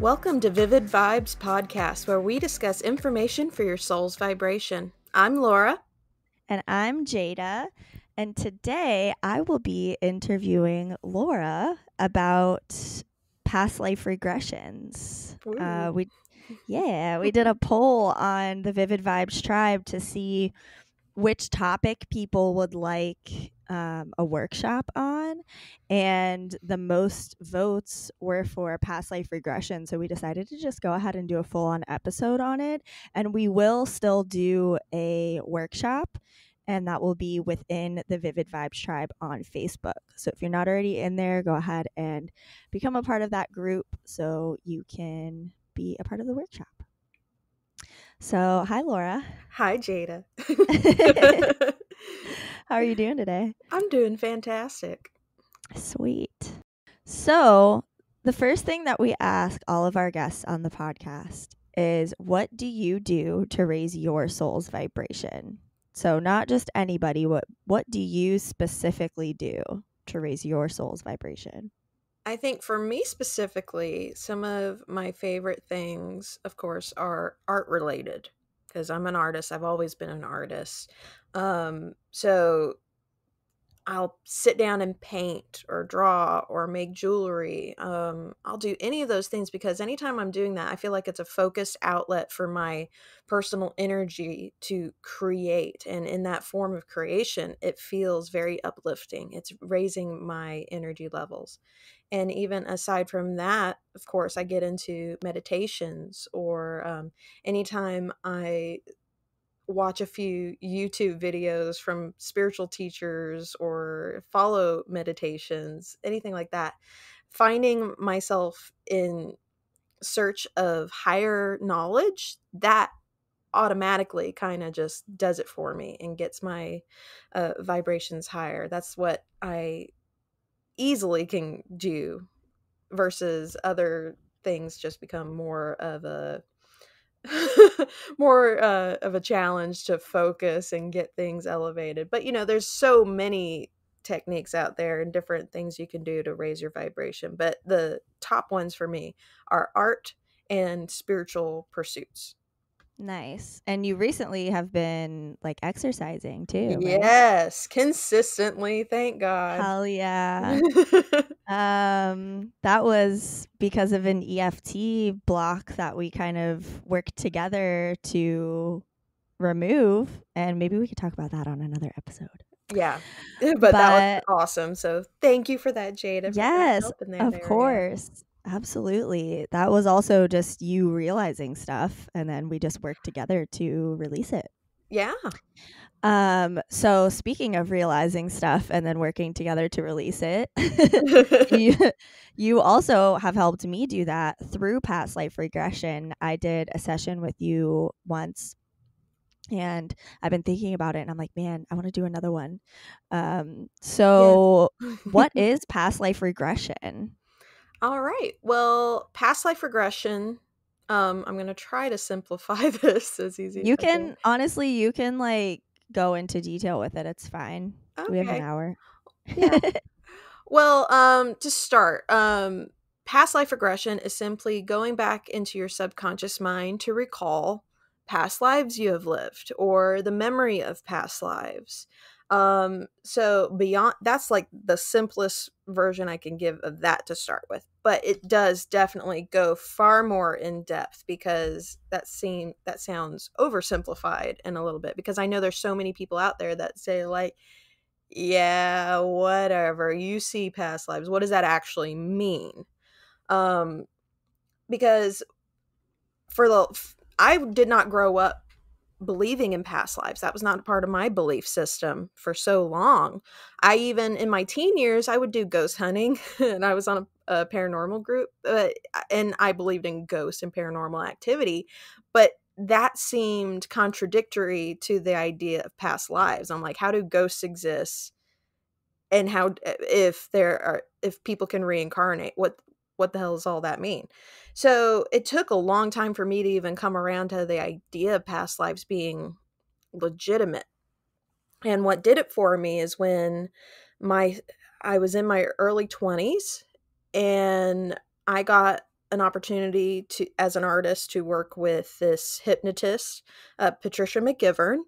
Welcome to Vivid Vibes podcast, where we discuss information for your soul's vibration. I'm Laura. And I'm Jada. And today I will be interviewing Laura about past life regressions. We did a poll on the Vivid Vibes tribe to see which topic people would like a workshop on, and the most votes were for past life regression. So we decided to just go ahead and do a full-on episode on it, and we will still do a workshop, and that will be within the Vivid Vibes tribe on Facebook. So if you're not already in there, go ahead and become a part of that group so you can be a part of the workshop. So, hi, Laura. Hi, Jada. How are you doing today? I'm doing fantastic. Sweet. So, the first thing that we ask all of our guests on the podcast is, what do you do to raise your soul's vibration? So, not just anybody, what do you specifically do to raise your soul's vibration? I think for me specifically, some of my favorite things, of course, are art related, because I'm an artist. I've always been an artist. So I'll sit down and paint or draw or make jewelry. I'll do any of those things because anytime I'm doing that, I feel like it's a focused outlet for my personal energy to create. And in that form of creation, it feels very uplifting. It's raising my energy levels. And even aside from that, of course, I get into meditations, or anytime I watch a few YouTube videos from spiritual teachers or follow meditations, anything like that. Finding myself in search of higher knowledge, that automatically kind of just does it for me and gets my vibrations higher. That's what I easily can do, versus other things just become more of a more of a challenge to focus and get things elevated. But you know, there's so many techniques out there and different things you can do to raise your vibration, but the top ones for me are art and spiritual pursuits. Nice. And you recently have been like exercising too, right? Yes, consistently, thank God. Hell yeah. That was because of an EFT block that we kind of worked together to remove, and maybe we could talk about that on another episode. Yeah, but that was awesome. So thank you for that, Jada. Yes, of course. Absolutely. That was also just you realizing stuff, and then we just worked together to release it. Yeah. So speaking of realizing stuff and then working together to release it, you also have helped me do that through past life regression. I did a session with you once, and I've been thinking about it, and I'm like, man, I want to do another one. What is past life regression? All right. Well, past life regression, I'm going to try to simplify this as easy as possible. You can like go into detail with it. It's fine. Okay. We have an hour. Yeah. Well, to start, past life regression is simply going back into your subconscious mind to recall past lives you have lived, or the memory of past lives. So beyond, that's like the simplest version I can give of that to start with, but it does definitely go far more in depth, because that sounds oversimplified in a little bit, because I know there's so many people out there that say like, yeah, whatever, you see past lives. What does that actually mean? Because I did not grow up believing in past lives. That was not a part of my belief system for so long. I even in my teen years, I would do ghost hunting, and I was on a paranormal group, and I believed in ghosts and paranormal activity, but that seemed contradictory to the idea of past lives. I'm like, how do ghosts exist, and how if people can reincarnate? What the hell does all that mean? So it took a long time for me to even come around to the idea of past lives being legitimate. And what did it for me is when I was in my early 20s and I got an opportunity to, as an artist, to work with this hypnotist, Patricia McGivern.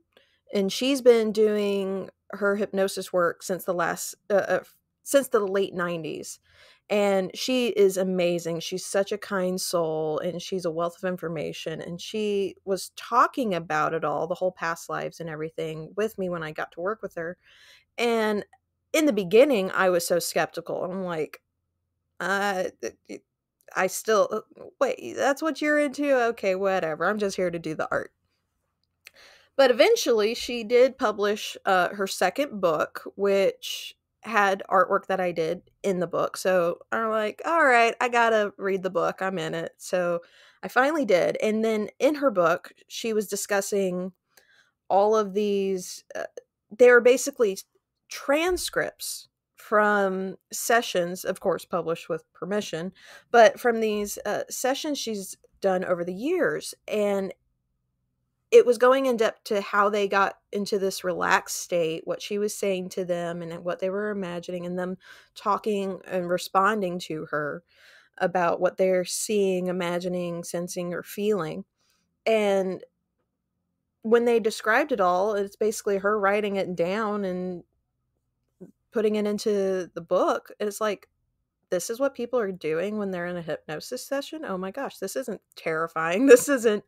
And she's been doing her hypnosis work since the late 90s. And she is amazing. She's such a kind soul and she's a wealth of information. And she was talking about it all, the whole past lives and everything with me when I got to work with her. And in the beginning, I was so skeptical. I'm like, I still, wait, that's what you're into? Okay, whatever. I'm just here to do the art. But eventually she did publish her second book, which had artwork that I did in the book. So I'm like, all right, I gotta read the book. I'm in it. So I finally did. And then in her book, she was discussing all of these, they were basically transcripts from sessions, of course, published with permission, but from these sessions she's done over the years. And it was going in depth to how they got into this relaxed state, what she was saying to them and what they were imagining, and them talking and responding to her about what they're seeing, imagining, sensing, or feeling. And when they described it all, it's basically her writing it down and putting it into the book. And it's like, this is what people are doing when they're in a hypnosis session. Oh my gosh, this isn't terrifying. This isn't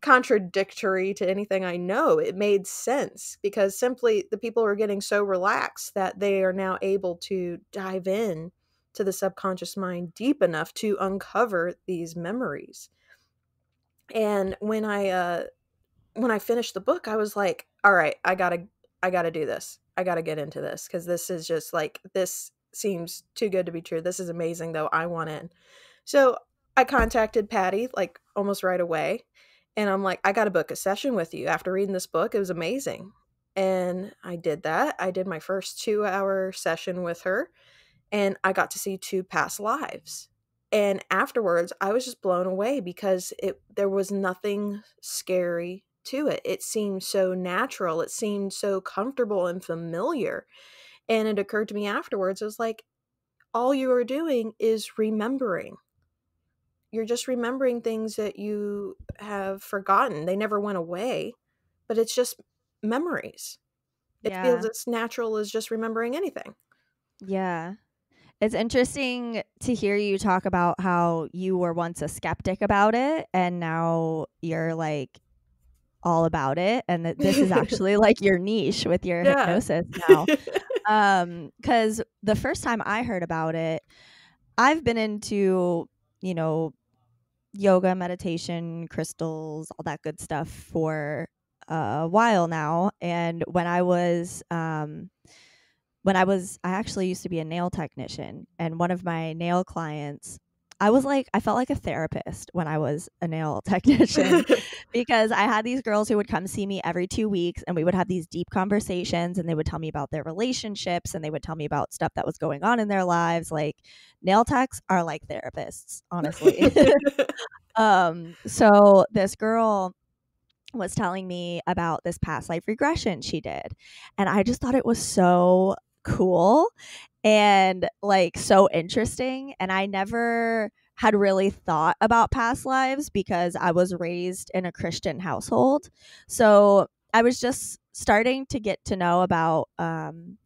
contradictory to anything I know. It made sense because simply the people are getting so relaxed that they are now able to dive in to the subconscious mind deep enough to uncover these memories. And when I finished the book, I was like, all right, I gotta do this. I got to get into this because this is just like, this seems too good to be true. This is amazing though. I want in. So I contacted Patty like almost right away. And I'm like, I got to book a session with you after reading this book. It was amazing. And I did that. I did my first 2-hour session with her and I got to see 2 past lives. And afterwards I was just blown away because there was nothing scary to it. It seemed so natural. It seemed so comfortable and familiar. And it occurred to me afterwards, it was like, all you are doing is remembering. You're just remembering things that you have forgotten. They never went away, but it's just memories. It feels as natural as just remembering anything. Yeah. It's interesting to hear you talk about how you were once a skeptic about it and now you're like, all about it, and that this is actually like your niche with your hypnosis now. Because the first time I heard about it, I've been into, you know, yoga, meditation, crystals, all that good stuff for a while now. And I actually used to be a nail technician, and one of my nail clients, I felt like a therapist when I was a nail technician because I had these girls who would come see me every 2 weeks and we would have these deep conversations and they would tell me about their relationships and they would tell me about stuff that was going on in their lives. Like, nail techs are like therapists, honestly. So this girl was telling me about this past life regression she did. And I just thought it was so cool and like so interesting, and I never had really thought about past lives because I was raised in a Christian household, so I was just starting to get to know about karma,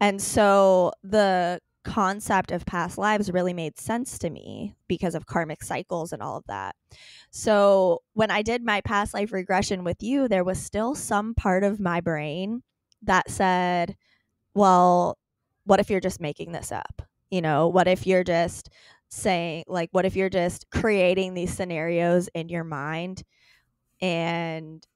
and so the concept of past lives really made sense to me because of karmic cycles and all of that. So when I did my past life regression with you, there was still some part of my brain that said, well, what if you're just making this up? You know, what if you're just saying, like, what if you're just creating these scenarios in your mind and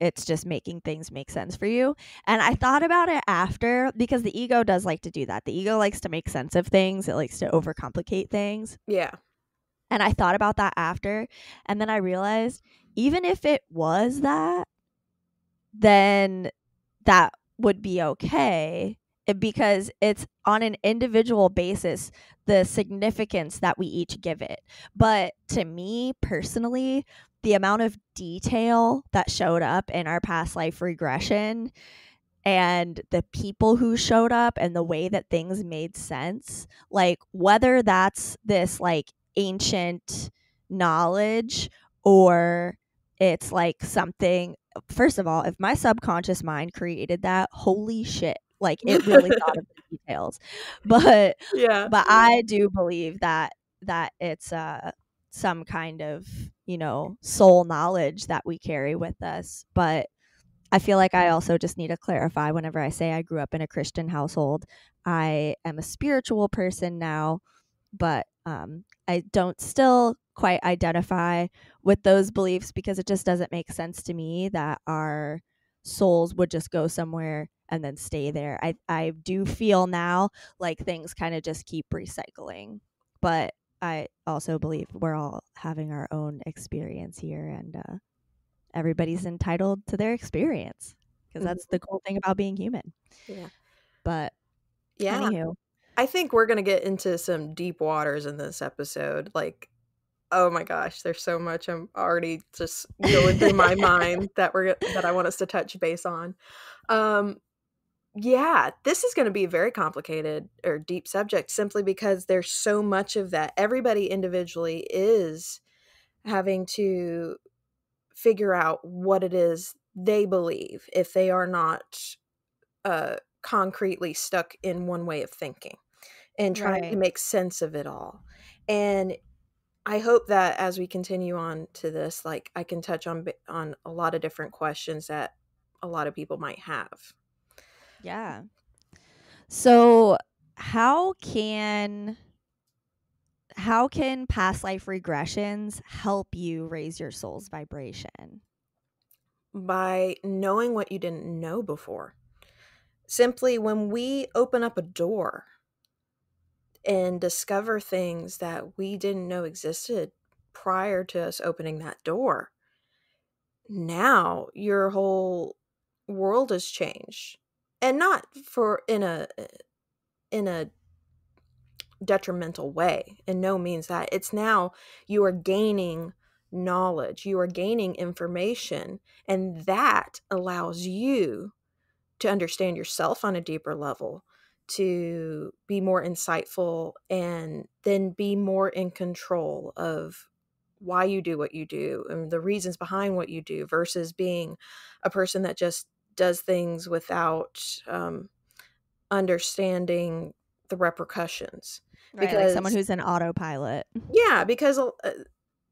it's just making things make sense for you. And I thought about it after, because the ego does like to do that. The ego likes to make sense of things. It likes to overcomplicate things. Yeah. And I thought about that after. And then I realized, even if it was that, then that would be okay because it's on an individual basis, the significance that we each give it. But to me personally, the amount of detail that showed up in our past life regression and the people who showed up and the way that things made sense, like whether that's this like ancient knowledge or it's like something, first of all, if my subconscious mind created that, holy shit, like it really thought of the details. But yeah, but I do believe that it's some kind of, you know, soul knowledge that we carry with us. But I feel like I also just need to clarify, whenever I say I grew up in a Christian household, I am a spiritual person now, but I don't still quite identify with those beliefs because it just doesn't make sense to me that our souls would just go somewhere and then stay there. I do feel now like things kind of just keep recycling, but I also believe we're all having our own experience here, and everybody's entitled to their experience because that's the cool thing about being human. Yeah. But yeah, anywho. I think we're going to get into some deep waters in this episode. Like, oh my gosh, there's so much I'm already just going through my mind that I want us to touch base on. Yeah, this is going to be a very complicated or deep subject simply because there's so much of that. Everybody individually is having to figure out what it is they believe if they are not concretely stuck in one way of thinking and trying to make sense of it all. And I hope that as we continue on to this, like I can touch on a lot of different questions that a lot of people might have. Yeah. So how can past life regressions help you raise your soul's vibration? By knowing what you didn't know before. Simply when we open up a door and discover things that we didn't know existed prior to us opening that door, now your whole world has changed. And not for in a detrimental way. In no means that. It's now you are gaining knowledge. You are gaining information. And that allows you to understand yourself on a deeper level, to be more insightful, and then be more in control of why you do what you do and the reasons behind what you do, versus being a person that just does things without understanding the repercussions. Right, because like someone who's an autopilot. Yeah, because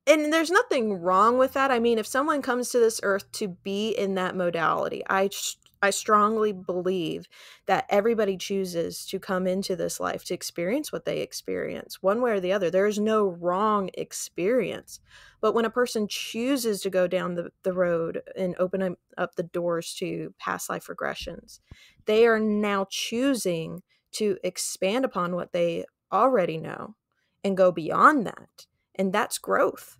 and there's nothing wrong with that. I mean, if someone comes to this earth to be in that modality, I strongly believe that everybody chooses to come into this life to experience what they experience, one way or the other. There is no wrong experience. But when a person chooses to go down the road and open up the doors to past life regressions, they are now choosing to expand upon what they already know and go beyond that. And that's growth.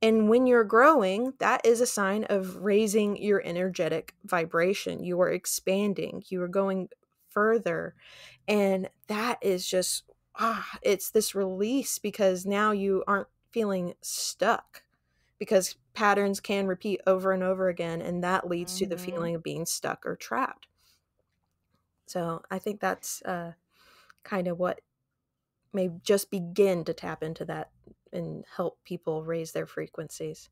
And when you're growing, that is a sign of raising your energetic vibration. You are expanding. You are going further. And that is just, it's this release, because now you aren't feeling stuck, because patterns can repeat over and over again. And that leads to the feeling of being stuck or trapped. So I think that's kind of what may just begin to tap into that and help people raise their frequencies.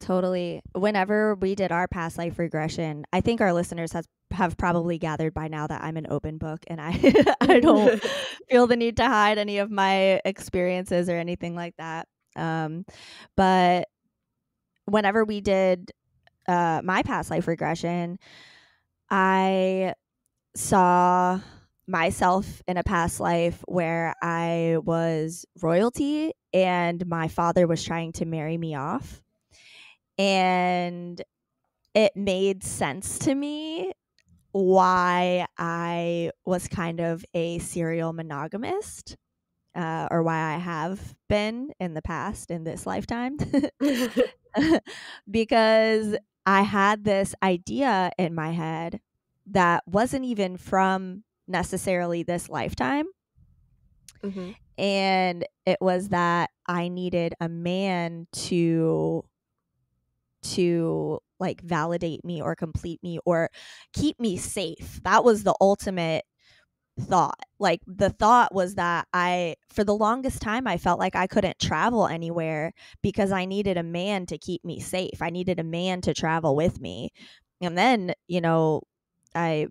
Totally. Whenever we did our past life regression, I think our listeners have probably gathered by now that I'm an open book, and I I don't feel the need to hide any of my experiences or anything like that. But whenever we did my past life regression, I saw myself in a past life where I was royalty and my father was trying to marry me off. And it made sense to me why I was kind of a serial monogamist, or why I have been in the past in this lifetime. Because I had this idea in my head that wasn't even from necessarily this lifetime. Mm-hmm. And it was that I needed a man to like validate me or complete me or keep me safe. That was the ultimate thought. Like the thought was that for the longest time, I felt like I couldn't travel anywhere because I needed a man to keep me safe. I needed a man to travel with me. And then, you know, I,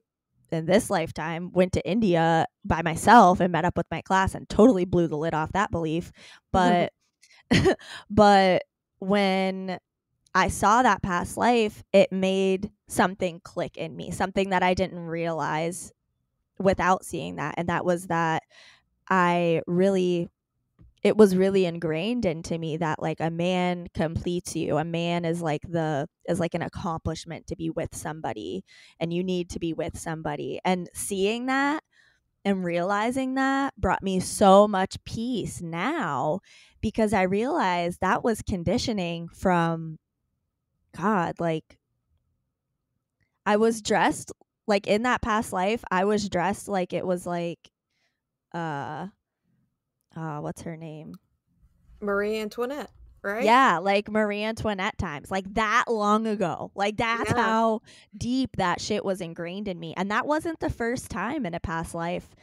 in this lifetime, went to India by myself and met up with my class and totally blew the lid off that belief. But, but when I saw that past life, it made something click in me, something that I didn't realize without seeing that. And that was that it was really ingrained into me that like a man completes you. A man is like an accomplishment to be with somebody, and you need to be with somebody. And seeing that and realizing that brought me so much peace now, because I realized that was conditioning from God. Like I was dressed like in that past life, I was dressed like it was like, what's her name? Marie Antoinette, right? Yeah, like Marie Antoinette times, like that long ago. Like that's how deep that shit was ingrained in me. And that wasn't the first time in a past life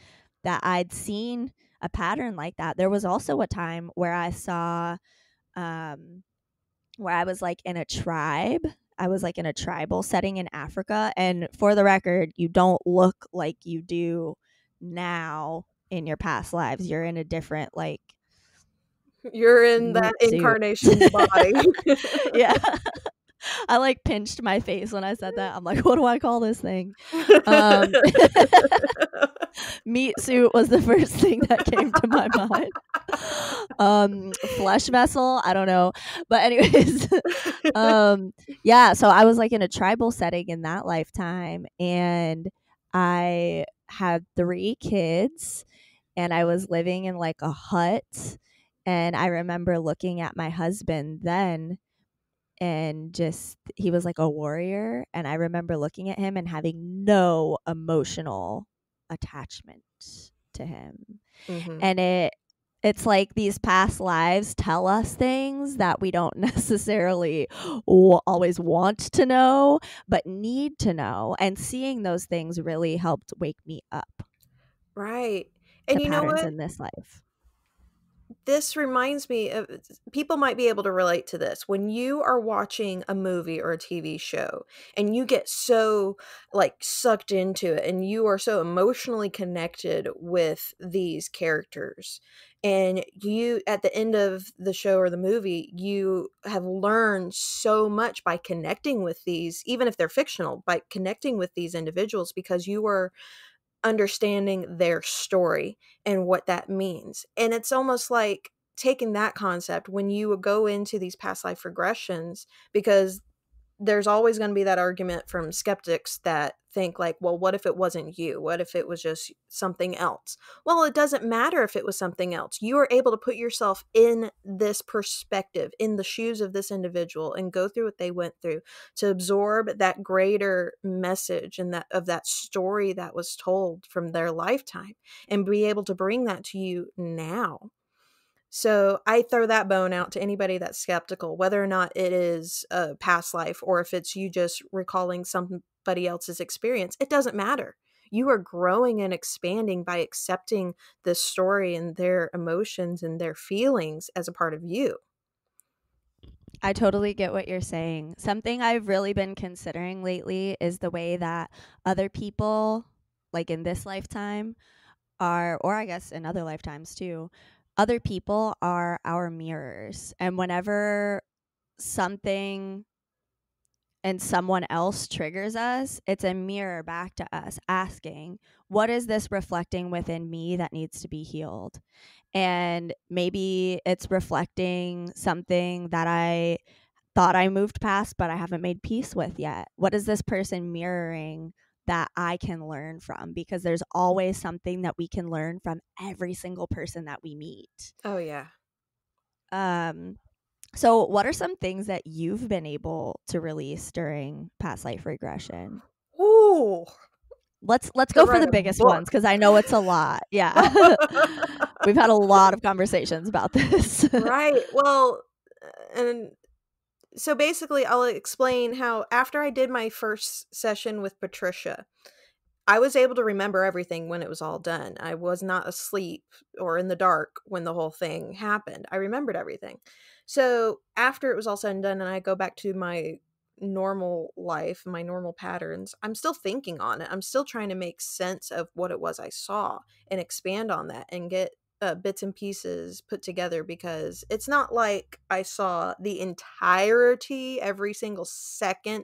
that I'd seen a pattern like that. There was also a time where I saw, where I was like in a tribe. I was like in a tribal setting in Africa. And for the record, you don't look like you do now in your past lives. You're in a different, like, you're in that incarnation body. Yeah. I like pinched my face when I said that. I'm like, what do I call this thing? Meat suit was the first thing that came to my mind. Flesh vessel, I don't know. But anyways, yeah, so I was like in a tribal setting in that lifetime, and I had 3 kids. And I was living in like a hut, and I remember looking at my husband then, and just, he was like a warrior, and I remember looking at him and having no emotional attachment to him. Mm-hmm. And it's like these past lives tell us things that we don't necessarily always want to know, but need to know. And seeing those things really helped wake me up. Right. And you know what? In this life. This reminds me of, people might be able to relate to this. When you are watching a movie or a TV show and you get so like sucked into it and you are so emotionally connected with these characters, and you, at the end of the show or the movie, you have learned so much by connecting with these, even if they're fictional, by connecting with these individuals, because you are understanding their story and what that means. And it's almost like taking that concept when you go into these past life regressions, because there's always going to be that argument from skeptics that think like, well, what if it wasn't you? What if it was just something else? Well, it doesn't matter if it was something else. You are able to put yourself in this perspective, in the shoes of this individual, and go through what they went through to absorb that greater message and that of that story that was told from their lifetime, and be able to bring that to you now. So I throw that bone out to anybody that's skeptical, whether or not it is a past life or if it's you just recalling somebody else's experience. It doesn't matter. You are growing and expanding by accepting this story and their emotions and their feelings as a part of you. I totally get what you're saying. Something I've really been considering lately is the way that other people, like in this lifetime, are, or I guess in other lifetimes too, other people are our mirrors. And whenever something and someone else triggers us, it's a mirror back to us asking, what is this reflecting within me that needs to be healed? And maybe it's reflecting something that I thought I moved past, but I haven't made peace with yet. What is this person mirroring that I can learn from? Because there's always something that we can learn from every single person that we meet. Oh yeah. So what are some things that you've been able to release during past life regression? Ooh, Let's go for the biggest ones because I know it's a lot. Yeah. We've had a lot of conversations about this. Right. Well, and so basically I'll explain how after I did my first session with Patricia, I was able to remember everything when it was all done. I was not asleep or in the dark when the whole thing happened. I remembered everything. So after it was all said and done and I go back to my normal life, my normal patterns, I'm still thinking on it. I'm still trying to make sense of what it was I saw and expand on that and get bits and pieces put together, because it's not like I saw the entirety, every single second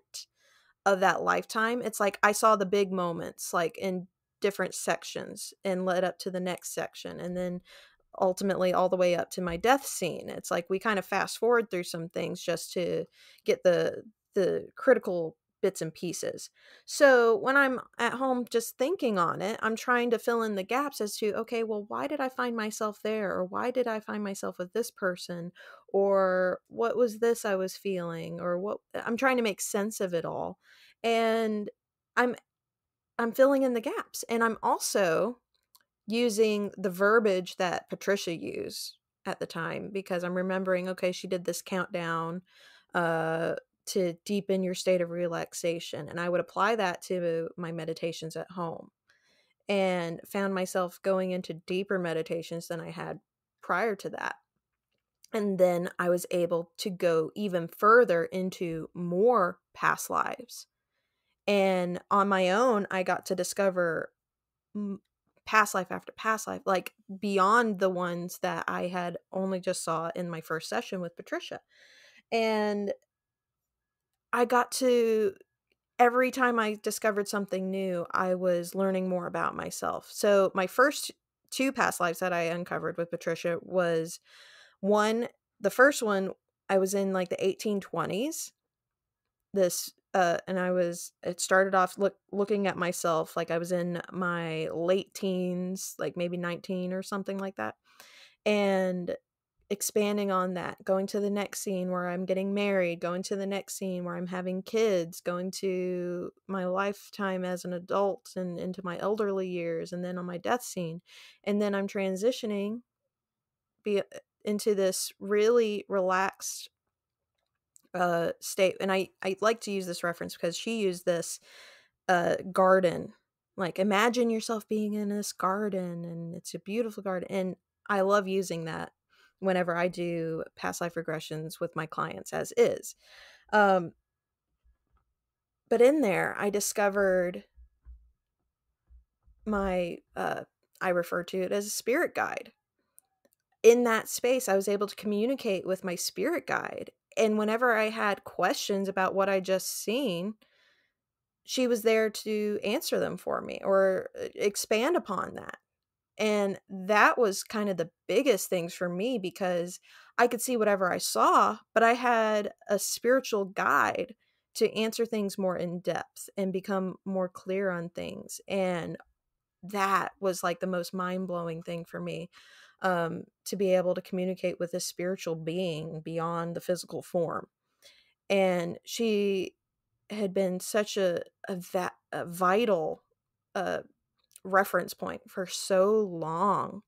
of that lifetime. It's like I saw the big moments, like in different sections, and led up to the next section, and then ultimately all the way up to my death scene. It's like we kind of fast forward through some things just to get the critical bits and pieces. So when I'm at home just thinking on it, I'm trying to fill in the gaps as to, okay, well, why did I find myself there? Or why did I find myself with this person? Or what was this I was feeling? Or what? I'm trying to make sense of it all. And I'm filling in the gaps. And I'm also using the verbiage that Patricia used at the time, because I'm remembering, okay, she did this countdown, to deepen your state of relaxation. And I would apply that to my meditations at home, and found myself going into deeper meditations than I had prior to that. And then I was able to go even further into more past lives. And on my own, I got to discover past life after past life, like beyond the ones that I had only just saw in my first session with Patricia. And I got to, every time I discovered something new, I was learning more about myself. So my first two past lives that I uncovered with Patricia was the first one, I was in like the 1820s. It started off looking at myself like I was in my late teens, like maybe 19 or something like that. And expanding on that, going to the next scene where I'm getting married, going to the next scene where I'm having kids, going to my lifetime as an adult and into my elderly years, and then on my death scene. And then I'm transitioning into this really relaxed state. And I like to use this reference because she used this garden. Like, imagine yourself being in this garden, and it's a beautiful garden. And I love using that whenever I do past life regressions with my clients as is. But in there, I discovered I refer to it as a spirit guide. In that space, I was able to communicate with my spirit guide. And whenever I had questions about what I just seen, she was there to answer them for me or expand upon that. And that was kind of the biggest things for me, because I could see whatever I saw, but I had a spiritual guide to answer things more in depth and become more clear on things. And that was like the most mind-blowing thing for me, to be able to communicate with a spiritual being beyond the physical form. And she had been such a vital reference point for so long,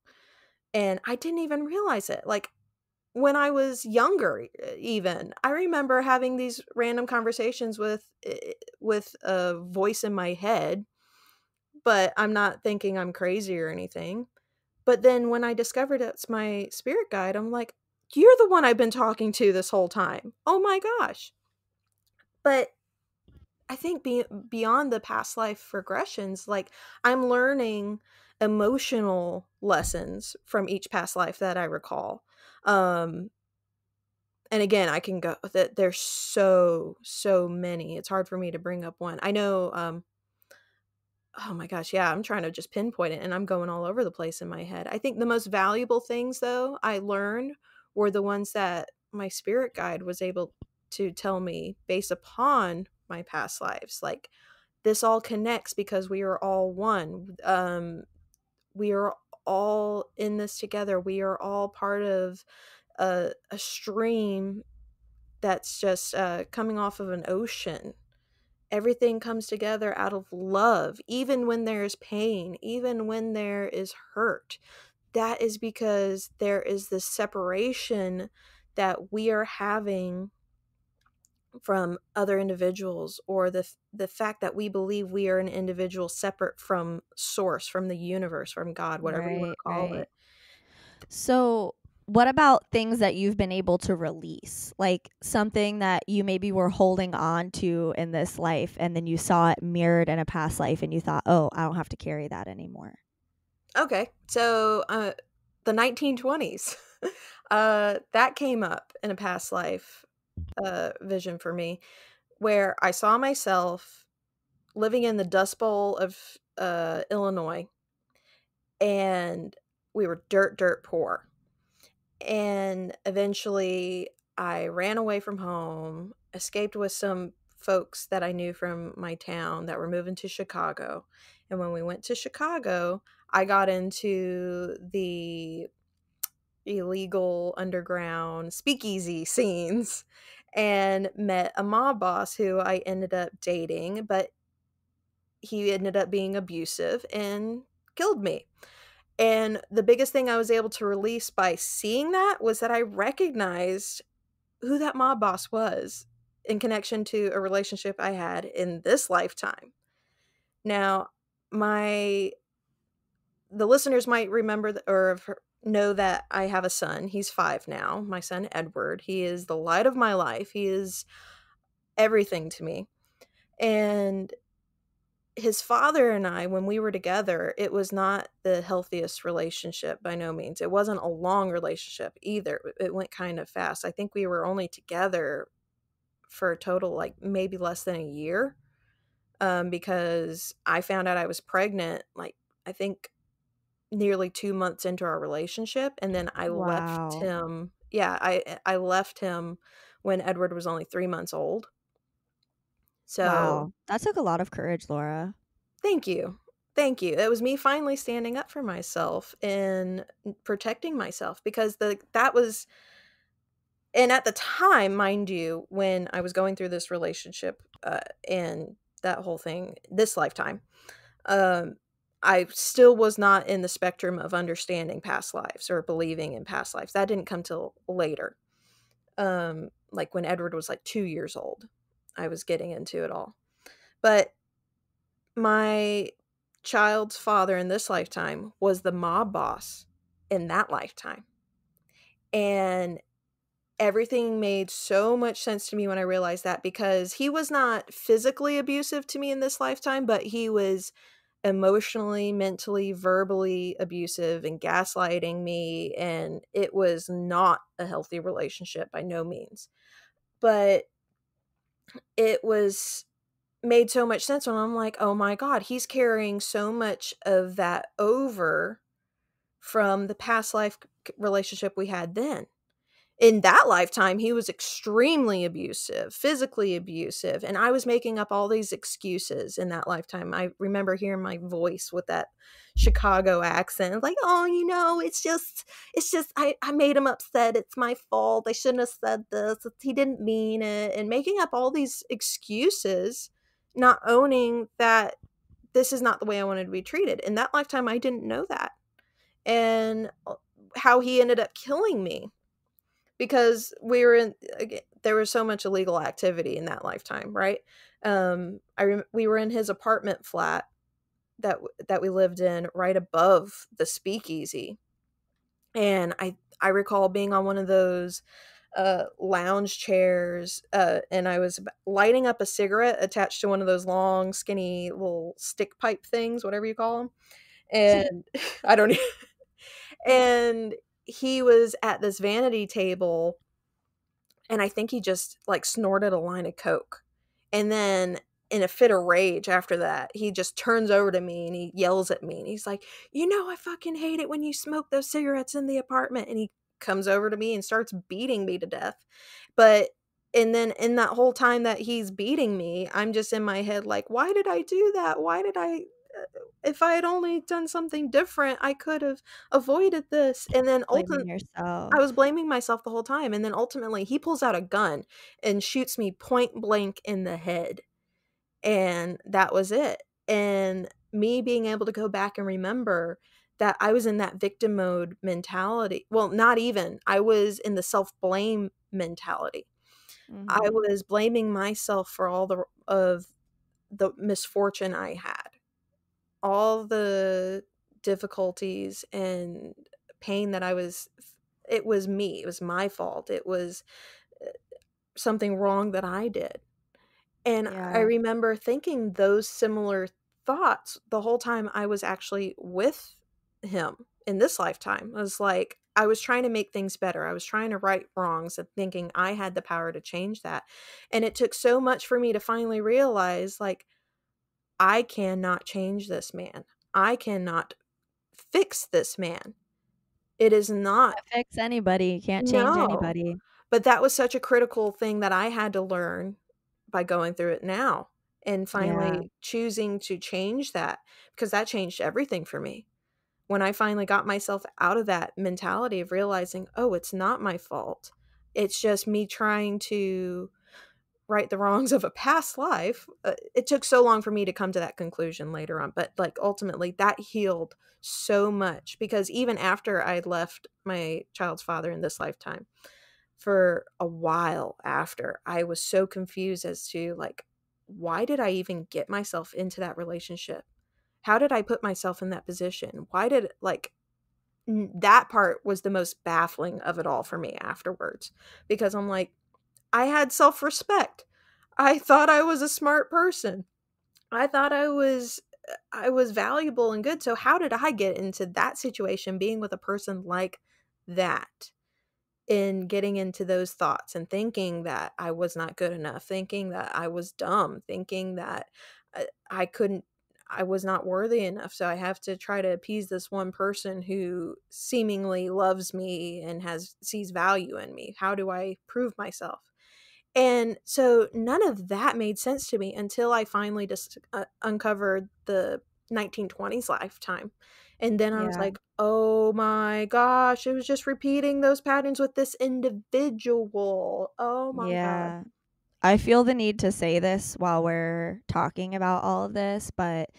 and I didn't even realize it. Like, when I was younger, even I remember having these random conversations with a voice in my head, but I'm not thinking I'm crazy or anything. But then when I discovered it's my spirit guide, I'm like, you're the one I've been talking to this whole time. Oh my gosh. But I think beyond the past life regressions, like, I'm learning emotional lessons from each past life that I recall. And again, I can go that there's so many, it's hard for me to bring up one. I know, oh my gosh. Yeah. I'm trying to just pinpoint it, and I'm going all over the place in my head. I think the most valuable things, though, I learned were the ones that my spirit guide was able to tell me based upon my past lives. Like, this all connects because we are all one. We are all in this together. We are all part of a stream that's just coming off of an ocean. Everything comes together out of love, even when there is pain, even when there is hurt. That is because there is this separation that we are having from other individuals, or the fact that we believe we are an individual separate from source, from the universe, from God, whatever you want to call it. So what about things that you've been able to release? Like something that you maybe were holding on to in this life, and then you saw it mirrored in a past life and you thought, oh, I don't have to carry that anymore. Okay. So the 1920s, that came up in a past life vision for me, where I saw myself living in the Dust Bowl of Illinois, and we were dirt poor. And eventually I ran away from home, escaped with some folks that I knew from my town that were moving to Chicago. And when we went to Chicago, I got into the illegal underground speakeasy scenes and met a mob boss who I ended up dating, but he ended up being abusive and killed me. And the biggest thing I was able to release by seeing that was that I recognized who that mob boss was in connection to a relationship I had in this lifetime. Now, the listeners might remember or know that I have a son. He's 5 now, my son Edward. He is the light of my life. He is everything to me. And his father and I, when we were together, it was not the healthiest relationship by no means. It wasn't a long relationship either. It went kind of fast. I think we were only together for a total, like maybe less than a year, because I found out I was pregnant, like I think nearly 2 months into our relationship. And then I left him. Yeah, I left him when Edward was only 3 months old. So that took a lot of courage, Laura. Thank you. Thank you. It was me finally standing up for myself and protecting myself, because that was, and at the time, mind you, when I was going through this relationship and that whole thing, this lifetime, I still was not in the spectrum of understanding past lives or believing in past lives. That didn't come till later. Like when Edward was like 2 years old, I was getting into it all. But my child's father in this lifetime was the mob boss in that lifetime. And everything made so much sense to me when I realized that, because he was not physically abusive to me in this lifetime, but he was emotionally, mentally, verbally abusive and gaslighting me. And it was not a healthy relationship by no means. But it was made so much sense when I'm like, oh my God, he's carrying so much of that over from the past life relationship we had then. In that lifetime, he was extremely abusive, physically abusive. And I was making up all these excuses in that lifetime. I remember hearing my voice with that Chicago accent, like, oh, you know, it's just, I made him upset. It's my fault. I shouldn't have said this. He didn't mean it. And making up all these excuses, not owning that this is not the way I wanted to be treated. In that lifetime, I didn't know that. And how he ended up killing me. Because there was so much illegal activity in that lifetime, right? We were in his apartment flat that we lived in right above the speakeasy, and I recall being on one of those lounge chairs, and I was lighting up a cigarette attached to one of those long, skinny little stick pipe things, whatever you call them, and I don't, and he was at this vanity table, and I think he just like snorted a line of coke. And then in a fit of rage after that, he just turns over to me and he yells at me and he's like, you know, I fucking hate it when you smoke those cigarettes in the apartment. And he comes over to me and starts beating me to death. And then in that whole time that he's beating me, I'm just in my head like, why did I do that? Why did I? If I had only done something different, I could have avoided this. And then ultimately, I was blaming myself the whole time. And then ultimately, he pulls out a gun and shoots me point blank in the head. And that was it. And me being able to go back and remember that I was in that victim mode mentality. Well, not even. I was in the self-blame mentality. Mm-hmm. I was blaming myself for all of the misfortune I had, all the difficulties and pain that I was, it was me, it was my fault. It was something wrong that I did. And yeah. I remember thinking those similar thoughts the whole time I was actually with him in this lifetime. I was like, I was trying to make things better. I was trying to right wrongs and thinking I had the power to change that. And it took so much for me to finally realize, like, I cannot change this man. I cannot fix this man. It is not. You can't fix anybody. You can't change anybody. But that was such a critical thing that I had to learn by going through it now and finally choosing to change that, because that changed everything for me. When I finally got myself out of that mentality of realizing, oh, it's not my fault. It's just me trying to right the wrongs of a past life. It took so long for me to come to that conclusion later on. But like ultimately that healed so much, because even after I left my child's father in this lifetime, for a while after, I was so confused as to like, why did I even get myself into that relationship? How did I put myself in that position? Why did, like, that part was the most baffling of it all for me afterwards. Because I'm like, I had self-respect. I thought I was a smart person. I thought I was valuable and good. So how did I get into that situation being with a person like that? In getting into those thoughts and thinking that I was not good enough, thinking that I was dumb, thinking that I was not worthy enough. So I have to try to appease this one person who seemingly loves me and sees value in me. How do I prove myself? And so none of that made sense to me until I finally just uncovered the 1920s lifetime. And then I was like, oh my gosh, it was just repeating those patterns with this individual. Oh my God. I feel the need to say this while we're talking about all of this, but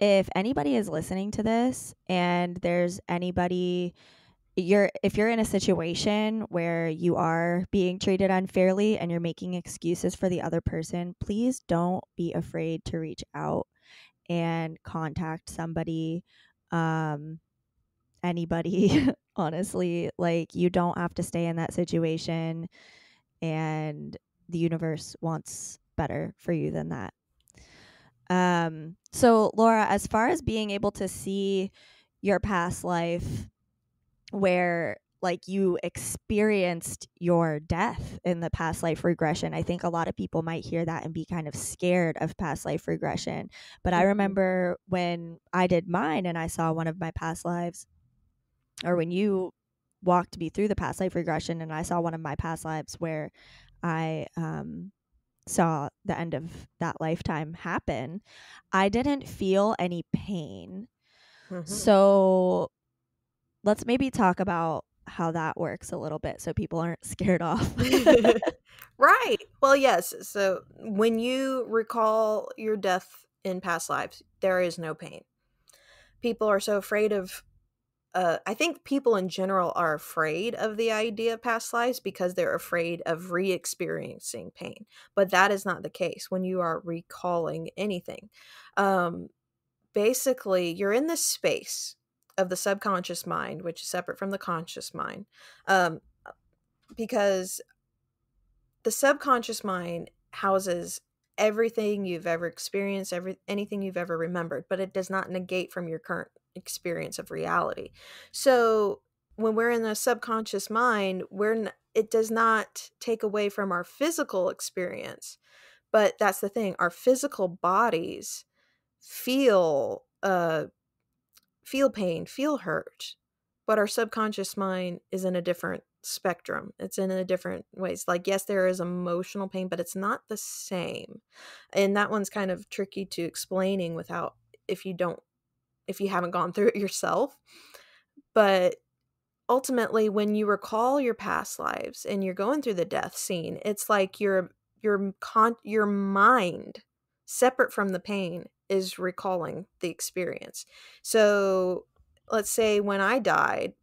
if anybody is listening to this and there's anybody, if you're in a situation where you are being treated unfairly and you're making excuses for the other person, please don't be afraid to reach out and contact somebody, anybody, honestly. Like, you don't have to stay in that situation, and the universe wants better for you than that. So Laura, as far as being able to see your past life where like you experienced your death in the past life regression, I think a lot of people might hear that and be kind of scared of past life regression. But I remember when I did mine and I saw one of my past lives, or when you walked me through the past life regression and I saw one of my past lives where I saw the end of that lifetime happen, I didn't feel any pain. Mm-hmm. So let's maybe talk about how that works a little bit so people aren't scared off. Right. Well, yes. So when you recall your death in past lives, there is no pain. People are so afraid of I think people in general are afraid of the idea of past lives because they're afraid of re-experiencing pain. But that is not the case when you are recalling anything. Basically, you're in this space of the subconscious mind, which is separate from the conscious mind, because the subconscious mind houses everything you've ever experienced, anything you've ever remembered, but it does not negate from your current experience of reality. So when we're in the subconscious mind, it does not take away from our physical experience. But that's the thing, our physical bodies feel pain, feel hurt, but our subconscious mind is in a different spectrum. It's in a different ways. Like, yes, there is emotional pain, but it's not the same. And that one's kind of tricky to explaining without, if you haven't gone through it yourself. But ultimately, when you recall your past lives and you're going through the death scene, it's like your mind separate from the pain is recalling the experience. So let's say when I died,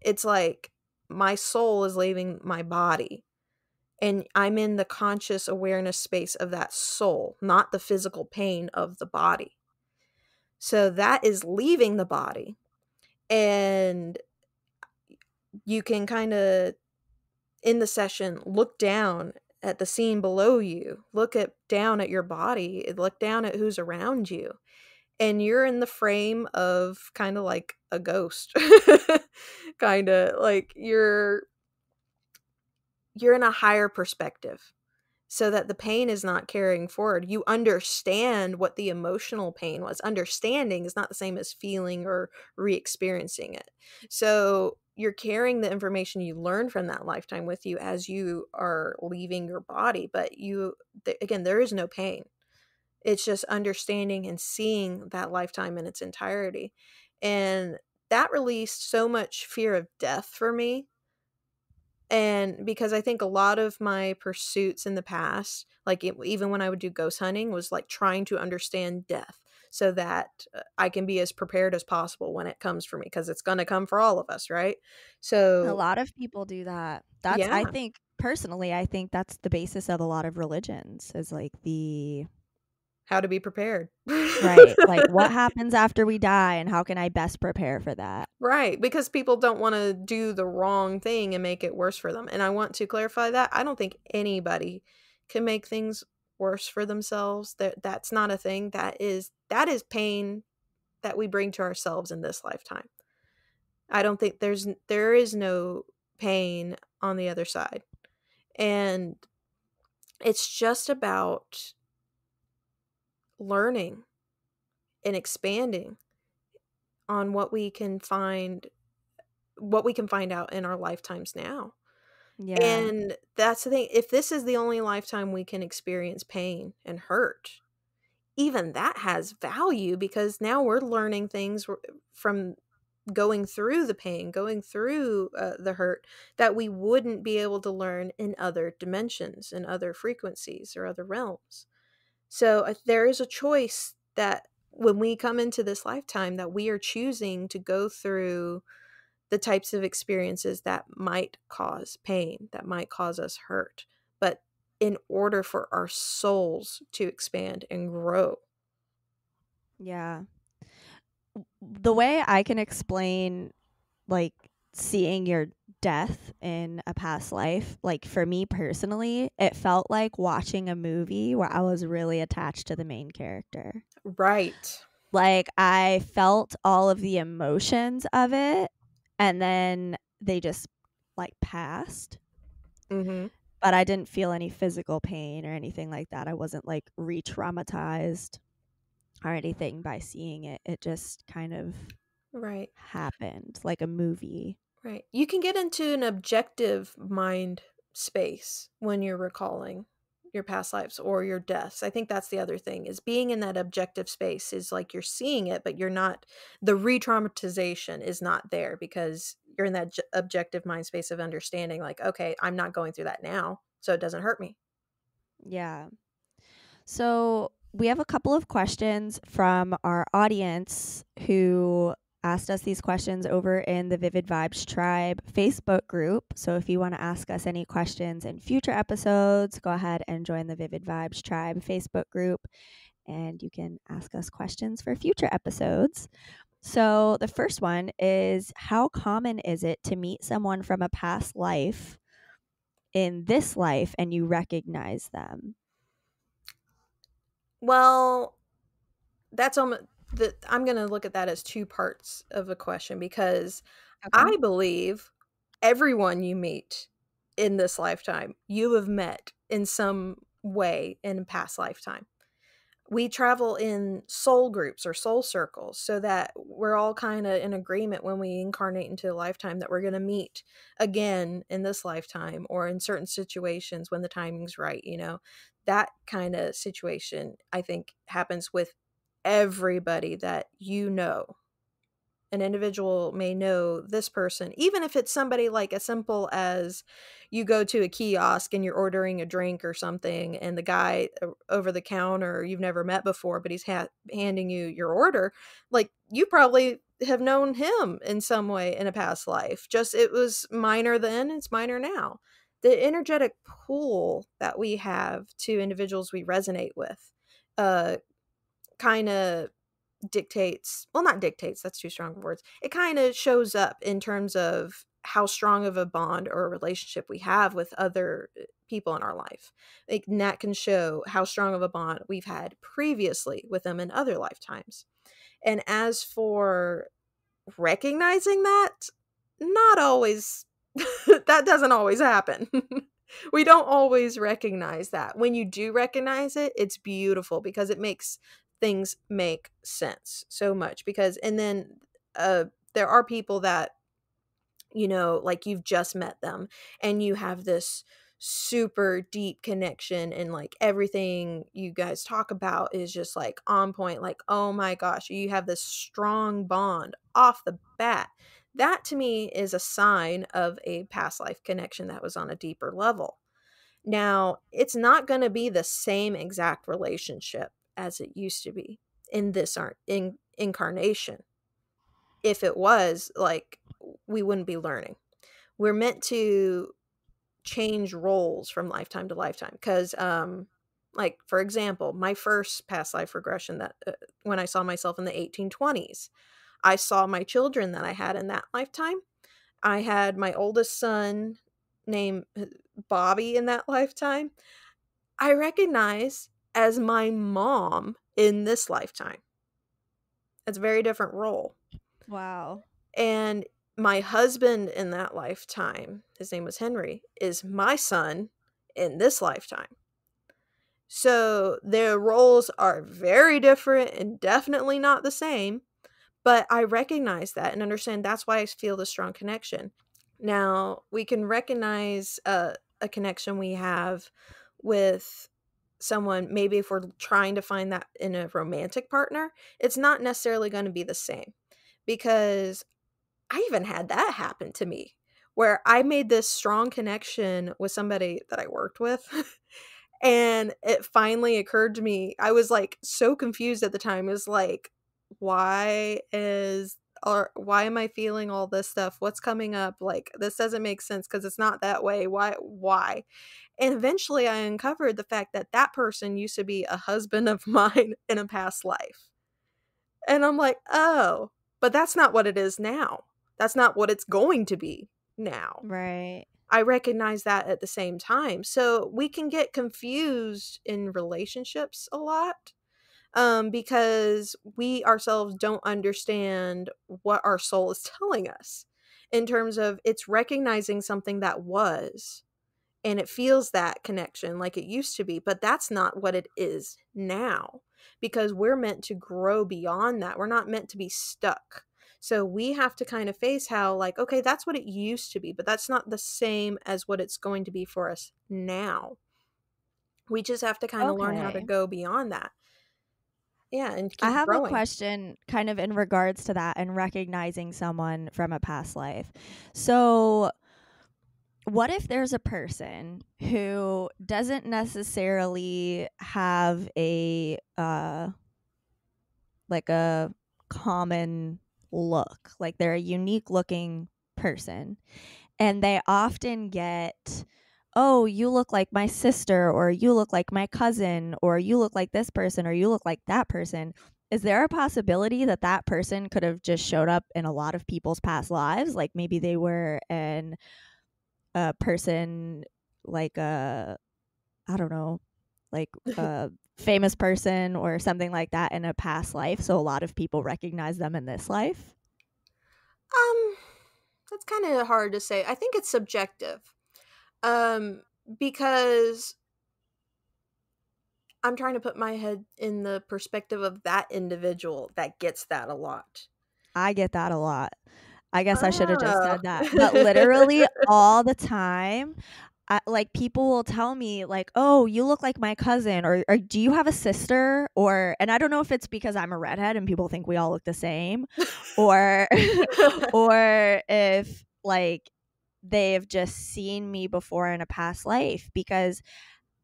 it's like my soul is leaving my body and I'm in the conscious awareness space of that soul, not the physical pain of the body. So that is leaving the body, and you can kind of, in the session, look down at the scene below you, look down at your body, look down at who's around you, and you're in the frame of kind of like a ghost. Kind of like you're in a higher perspective so that the pain is not carrying forward. You understand what the emotional pain was. Understanding is not the same as feeling or re-experiencing it. So you're carrying the information you learned from that lifetime with you as you are leaving your body. But again, there is no pain. It's just understanding and seeing that lifetime in its entirety. And that released so much fear of death for me. And because I think a lot of my pursuits in the past, like even when I would do ghost hunting, was like trying to understand death so that I can be as prepared as possible when it comes for me, because it's going to come for all of us, right? So a lot of people do that. That's, yeah. I think personally, I think that's the basis of a lot of religions, is like the how to be prepared. Right. Like what happens after we die and how can I best prepare for that? Right. Because people don't want to do the wrong thing and make it worse for them. And I want to clarify that. I don't think anybody can make things worse for themselves. That's not a thing. That is pain that we bring to ourselves in this lifetime. I don't think there is no pain on the other side. And it's just about learning and expanding on what we can find out in our lifetimes now. Yeah. And that's the thing. If this is the only lifetime we can experience pain and hurt, even that has value, because now we're learning things from going through the pain, going through the hurt, that we wouldn't be able to learn in other dimensions, in other frequencies or other realms. So there is a choice that when we come into this lifetime, that we are choosing to go through the types of experiences that might cause pain, that might cause us hurt, but in order for our souls to expand and grow. Yeah. The way I can explain, like, seeing your death in a past life, like for me personally, it felt like watching a movie where I was really attached to the main character. Right. Like I felt all of the emotions of it, and then they just like passed. Mm-hmm. But I didn't feel any physical pain or anything like that. I wasn't like re-traumatized or anything by seeing it. It just kind of right happened like a movie. Right. You can get into an objective mind space when you're recalling your past lives or your deaths. I think that's the other thing, is being in that objective space is like you're seeing it, but you're not, the re-traumatization is not there, because you're in that objective mind space of understanding, like, okay, I'm not going through that now, so it doesn't hurt me. Yeah. So we have a couple of questions from our audience who asked us these questions over in the Vivid Vibes Tribe Facebook group. So if you want to ask us any questions in future episodes, go ahead and join the Vivid Vibes Tribe Facebook group, and you can ask us questions for future episodes. So the first one is, how common is it to meet someone from a past life in this life and you recognize them? Well, that's almost... I'm going to look at that as two parts of a question, because okay, I believe everyone you meet in this lifetime, you have met in some way in a past lifetime. We travel in soul groups or soul circles so that we're all kind of in agreement when we incarnate into a lifetime that we're going to meet again in this lifetime, or in certain situations when the timing's right, you know. That kind of situation, I think, happens with everybody that you know an individual may know this person, even if it's somebody like as simple as you go to a kiosk and you're ordering a drink or something, and the guy over the counter you've never met before, but he's handing you your order. Like, you probably have known him in some way in a past life. Just it was minor then, it's minor now. The energetic pull that we have to individuals we resonate with kind of dictates, well, not dictates, that's too strong of words. It kind of shows up in terms of how strong of a bond or a relationship we have with other people in our life. Like, that can show how strong of a bond we've had previously with them in other lifetimes. And as for recognizing that, not always, that doesn't always happen. We don't always recognize that. When you do recognize it, it's beautiful because it makes things make sense so much. Because, and then there are people that, you know, like you've just met them and you have this super deep connection, and like everything you guys talk about is just like on point. Like, oh my gosh, you have this strong bond off the bat. That to me is a sign of a past life connection that was on a deeper level. Now, it's not going to be the same exact relationship as it used to be in this incarnation. If it was, like, we wouldn't be learning. We're meant to change roles from lifetime to lifetime, because like, for example, my first past life regression, that when I saw myself in the 1820s, I saw my children that I had in that lifetime. I had my oldest son named Bobby in that lifetime. I recognize as my mom in this lifetime. That's a very different role. Wow. And my husband in that lifetime, his name was Henry, is my son in this lifetime. So their roles are very different and definitely not the same, but I recognize that and understand that's why I feel the strong connection. Now, we can recognize a connection we have with someone, maybe if we're trying to find that in a romantic partner. It's not necessarily going to be the same, because I even had that happen to me where I made this strong connection with somebody that I worked with. And it finally occurred to me. I was like so confused at the time. It was like, why am I feeling all this stuff? What's coming up? Like, this doesn't make sense because it's not that way. Why? And eventually I uncovered the fact that that person used to be a husband of mine in a past life. And I'm like, oh, but that's not what it is now. That's not what it's going to be now. Right. I recognize that at the same time. So we can get confused in relationships a lot because we ourselves don't understand what our soul is telling us in terms of it's recognizing something that was, and it feels that connection like it used to be, but that's not what it is now. Because we're meant to grow beyond that. We're not meant to be stuck. So we have to kind of face how, like, okay, that's what it used to be, but that's not the same as what it's going to be for us now. We just have to kind of learn how to go beyond that. Yeah, and keep growing. I have a question kind of in regards to that and recognizing someone from a past life. So what if there's a person who doesn't necessarily have a like a common look, like they're a unique looking person, and they often get, oh, you look like my sister, or you look like my cousin, or you look like this person, or you look like that person. Is there a possibility that that person could have just showed up in a lot of people's past lives? Like, maybe they were an a person, like a, I don't know, like a famous person or something like that in a past life, so a lot of people recognize them in this life? That's kind of hard to say. I think it's subjective, because I'm trying to put my head in the perspective of that individual that gets that a lot. I get that a lot. I guess I should have just said that. But literally all the time, like people will tell me like, oh, you look like my cousin, or do you have a sister? Or, and I don't know if it's because I'm a redhead and people think we all look the same or, or if like they've just seen me before in a past life, because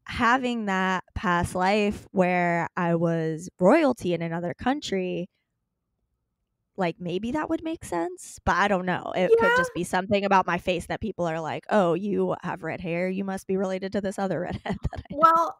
having that past life where I was royalty in another country, like maybe that would make sense, but I don't know. It could just be something about my face that people are like, oh, you have red hair, you must be related to this other redhead that I know. Well,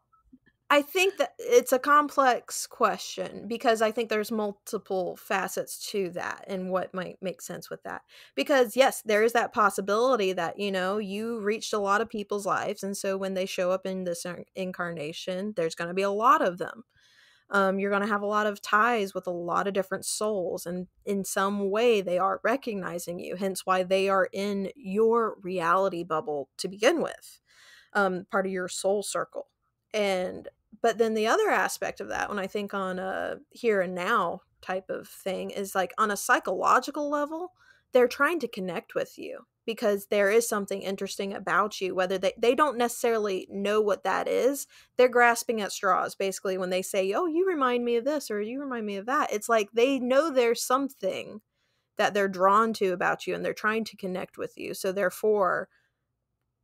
I think that it's a complex question because I think there's multiple facets to that and what might make sense with that. Because yes, there is that possibility that, you know, you reached a lot of people's lives. And so when they show up in this incarnation, there's going to be a lot of them. You're going to have a lot of ties with a lot of different souls, and in some way they are recognizing you, hence why they are in your reality bubble to begin with, part of your soul circle. But then the other aspect of that, when I think on a here and now type of thing, is like on a psychological level, they're trying to connect with you because there is something interesting about you, whether they don't necessarily know what that is. They're grasping at straws basically when they say, oh, you remind me of this, or you remind me of that. It's like they know there's something that they're drawn to about you and they're trying to connect with you. So therefore,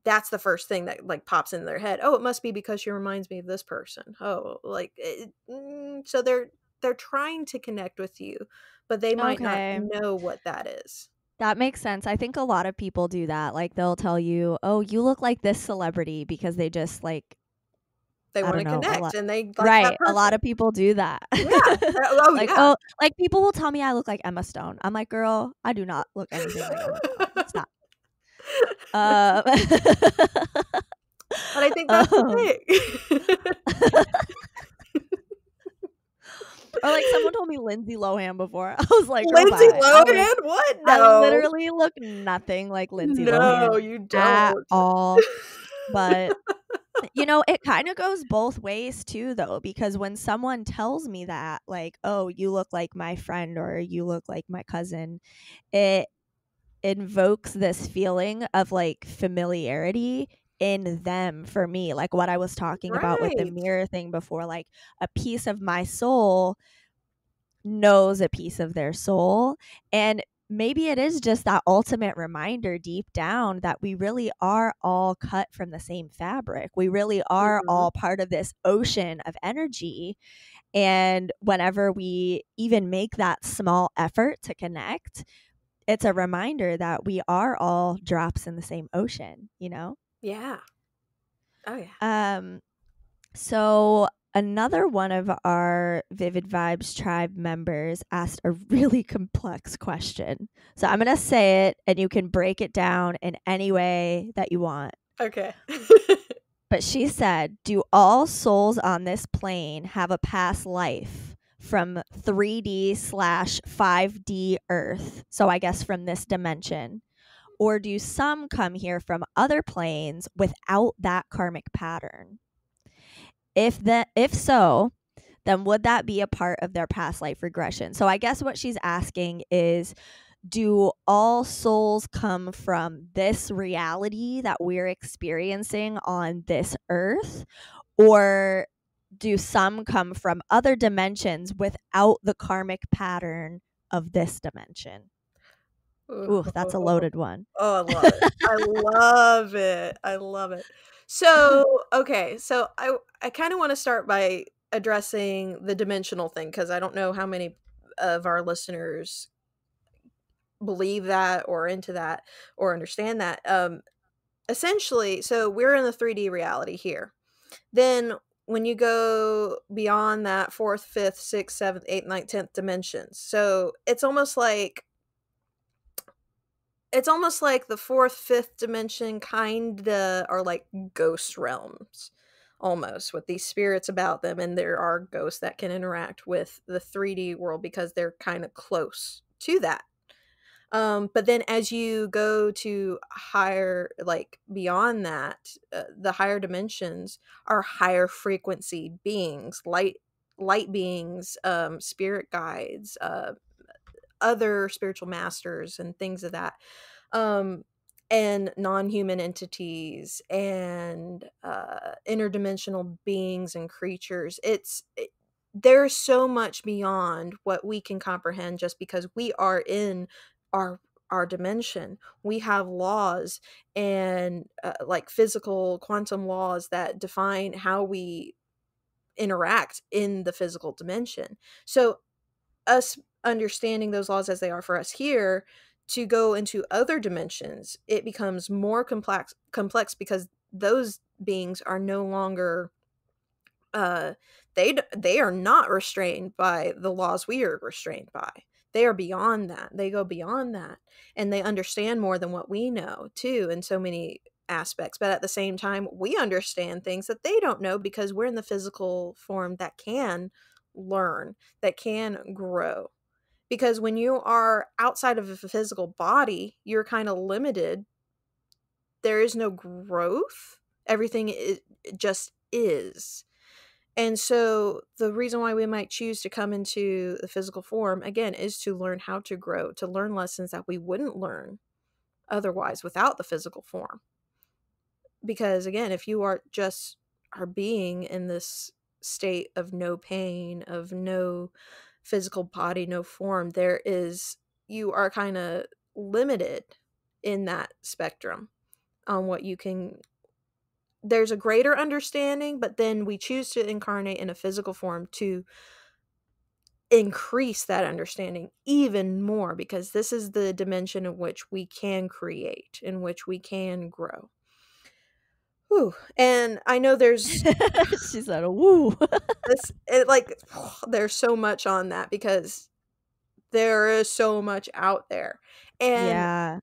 that's the first thing that like pops in their head. Oh, it must be because she reminds me of this person. Oh, like, so they're trying to connect with you, but they might not know what that is. That makes sense. I think a lot of people do that. Like they'll tell you, oh, you look like this celebrity, because they just like, they want to connect and they like that person. A lot of people do that. Yeah. Oh, like, oh, like people will tell me I look like Emma Stone. I'm like, girl, I do not look anything like Emma Stone. It's not. But I think that's the thing. Or like someone told me Lindsay Lohan before. I was like, Lindsay Lohan? What? No. I literally look nothing like Lindsay Lohan. No, you don't. At all. But, you know, it kind of goes both ways too, though, because when someone tells me that, like, oh, you look like my friend or you look like my cousin, it invokes this feeling of like familiarity in them for me, like what I was talking about with the mirror thing before, like a piece of my soul knows a piece of their soul. And maybe it is just that ultimate reminder deep down that we really are all cut from the same fabric. We really are all part of this ocean of energy. And whenever we even make that small effort to connect, it's a reminder that we are all drops in the same ocean, you know? Yeah. Oh, yeah. So another one of our Vivid Vibes tribe members asked a really complex question. So I'm going to say it and you can break it down in any way that you want. Okay. But she said, do all souls on this plane have a past life from 3D/5D Earth, so I guess from this dimension, or do some come here from other planes without that karmic pattern? If so, then would that be a part of their past life regression? So I guess what she's asking is, do all souls come from this reality that we're experiencing on this Earth, or do some come from other dimensions without the karmic pattern of this dimension? Ooh, that's a loaded one. Oh, I love it. I love it. So, okay. So I kind of want to start by addressing the dimensional thing, because I don't know how many of our listeners believe that or into that or understand that. Essentially, so we're in the 3D reality here. Then when you go beyond that 4th, 5th, 6th, 7th, 8th, 9th, 10th dimensions. So it's almost like the 4th, 5th dimension kinda are like ghost realms almost, with these spirits about them. And there are ghosts that can interact with the 3D world because they're kind of close to that. But then as you go to higher, like beyond that, the higher dimensions are higher frequency beings, light beings, spirit guides, other spiritual masters and things of that. and non-human entities and interdimensional beings and creatures. There's so much beyond what we can comprehend just because we are in our dimension. We have laws and like physical quantum laws that define how we interact in the physical dimension. So us understanding those laws as they are for us here, to go into other dimensions, it becomes more complex because those beings are no longer they are not restrained by the laws we are restrained by. They are beyond that. They go beyond that, and they understand more than what we know too in so many aspects. But at the same time, we understand things that they don't know because we're in the physical form that can learn, that can grow. Because when you are outside of a physical body, you're kind of limited. There is no growth. Everything just is. And so the reason why we might choose to come into the physical form, again, is to learn how to grow, to learn lessons that we wouldn't learn otherwise without the physical form. Because again, if you are just are being in this state of no pain, of no physical body, no form, you are kind of limited in that spectrum on what you can. There's a greater understanding, but then we choose to incarnate in a physical form to increase that understanding even more, because this is the dimension in which we can create, in which we can grow. Whew. And I know there's she's like a woo. There's so much on that because there is so much out there. And yeah.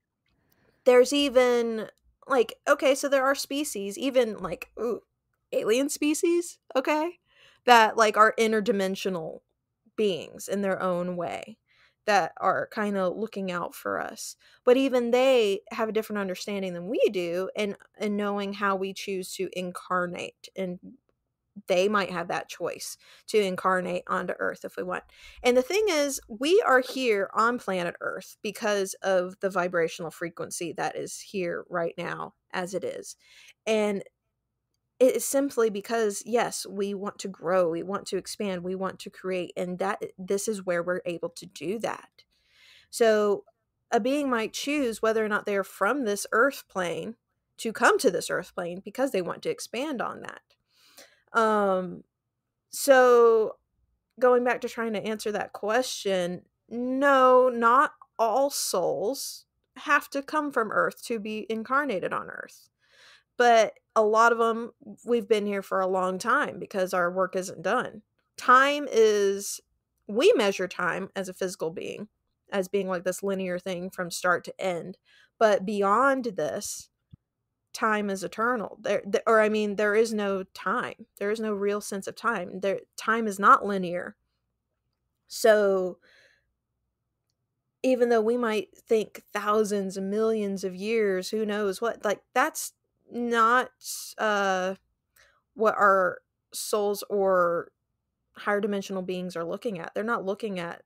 There's even like, okay, so there are species, even like alien species, okay, that like are interdimensional beings in their own way that are kind of looking out for us. But even they have a different understanding than we do, and knowing how we choose to incarnate. And they might have that choice to incarnate onto Earth if we want. And the thing is, we are here on planet Earth because of the vibrational frequency that is here right now as it is. And it is simply because, yes, we want to grow, we want to expand, we want to create, and that this is where we're able to do that. So a being might choose whether or not they're from this Earth plane to come to this Earth plane because they want to expand on that. So going back to trying to answer that question, no, not all souls have to come from Earth to be incarnated on Earth, but a lot of them, we've been here for a long time because our work isn't done. We measure time as a physical being, as being like this linear thing from start to end, but beyond this, time is eternal. There is no time. There is no real sense of time. Time is not linear. So even though we might think thousands and millions of years, who knows what, like that's not what our souls or higher dimensional beings are looking at. They're not looking at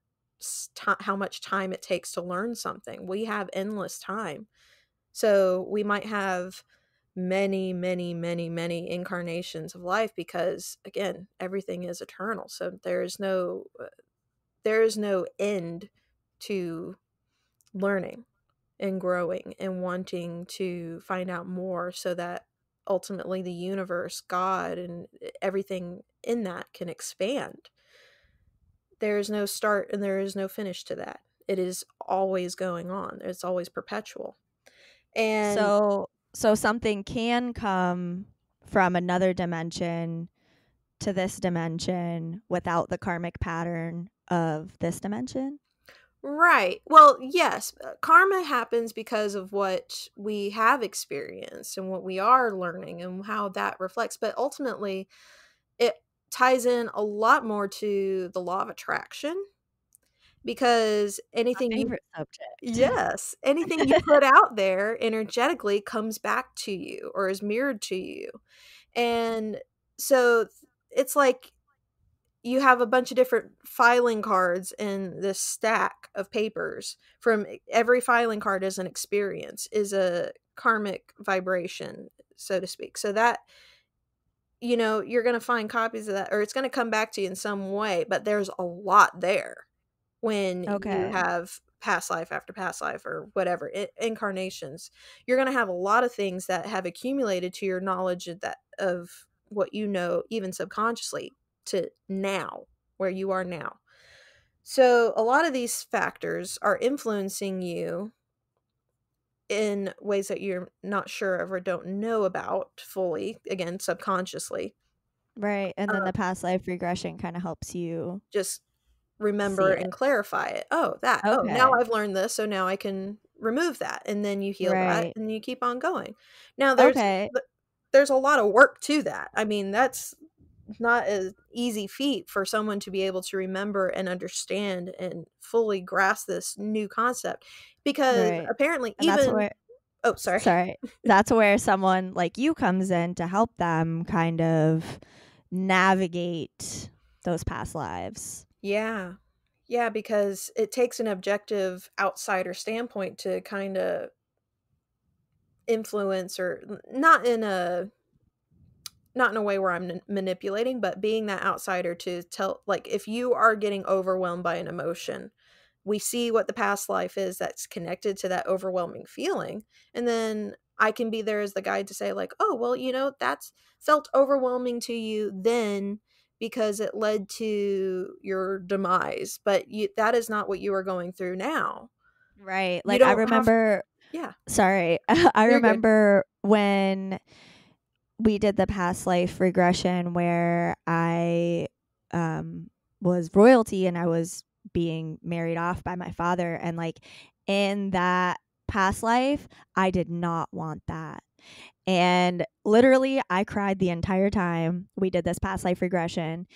how much time it takes to learn something. We have endless time. So we might have many, many, many, many incarnations of life because, again, everything is eternal. So there is no end to learning and growing and wanting to find out more so that ultimately the universe, God, and everything in that can expand. There is no start and there is no finish to that. It is always going on. It's always perpetual. And so something can come from another dimension to this dimension without the karmic pattern of this dimension? Right. Well, yes, karma happens because of what we have experienced and what we are learning and how that reflects. But ultimately, it ties in a lot more to the law of attraction. Because anything you put out there energetically comes back to you or is mirrored to you. And so it's like you have a bunch of different filing cards in this stack of papers. From every filing card is an experience, is a karmic vibration, so to speak. So that, you know, you're going to find copies of that, or it's going to come back to you in some way, but there's a lot there when you have past life after past life or whatever incarnations. You're going to have a lot of things that have accumulated to your knowledge of that, of what you know, even subconsciously, to now, where you are now. So a lot of these factors are influencing you in ways that you're not sure of or don't know about fully, again, subconsciously. Right. And then the past life regression kind of helps you just remember and clarify it. Oh, that. Okay. Oh, now I've learned this, so now I can remove that. And then you heal that and you keep on going. Now, there's a lot of work to that. I mean, that's not an easy feat for someone to be able to remember and understand and fully grasp this new concept, because apparently and even that's where someone like you comes in to help them kind of navigate those past lives. Yeah because it takes an objective outsider standpoint to kind of influence, or not in a way where I'm manipulating, but being that outsider to tell, like, if you are getting overwhelmed by an emotion, we see what the past life is that's connected to that overwhelming feeling. And then I can be there as the guide to say, like, oh, well, you know, that's felt overwhelming to you then because it led to your demise, but that is not what you are going through now. Right. Like, I remember, I remember when we did the past life regression where I was royalty and I was being married off by my father. And like in that past life, I did not want that. And literally I cried the entire time we did this past life regression.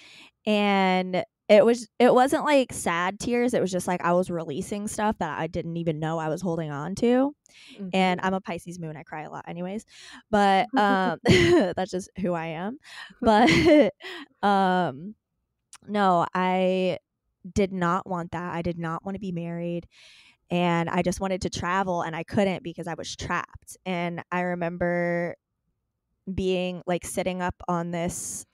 And it wasn't like sad tears. It was just like I was releasing stuff that I didn't even know I was holding on to. Mm-hmm. And I'm a Pisces moon. I cry a lot anyways. But that's just who I am. But no, I did not want that. I did not want to be married. And I just wanted to travel. And I couldn't because I was trapped. And I remember being like sitting up on this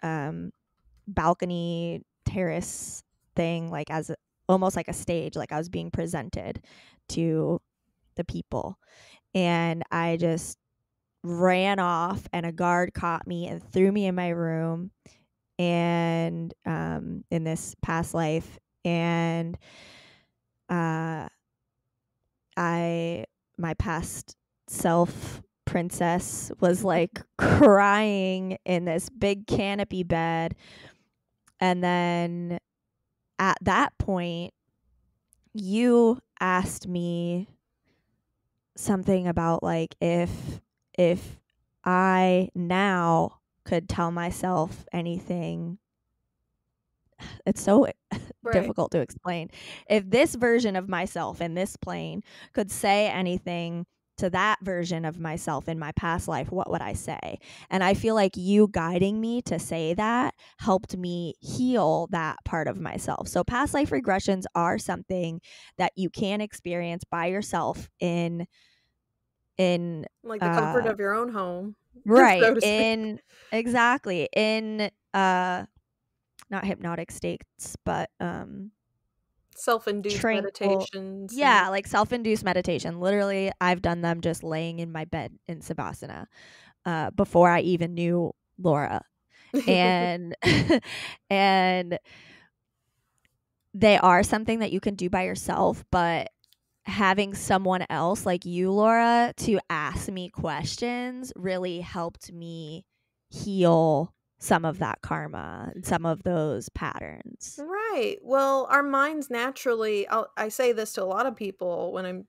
balcony terrace thing, like as almost like a stage, like I was being presented to the people, and I just ran off and a guard caught me and threw me in my room, and in this past life, and my past self princess was like crying in this big canopy bed. And then at that point, you asked me something about like if I now could tell myself anything. It's so difficult to explain. If this version of myself in this plane could say anything to that version of myself in my past life, what would I say? And I feel like you guiding me to say that helped me heal that part of myself. So past life regressions are something that you can experience by yourself in like the comfort of your own home. Right. So in not hypnotic states, but self-induced meditations. Yeah, like self-induced meditation. Literally, I've done them just laying in my bed in Savasana before I even knew Laura. And and they are something that you can do by yourself, but having someone else like you, Laura, to ask me questions really helped me heal some of that karma and some of those patterns. Right. Well, our minds naturally, I say this to a lot of people when I'm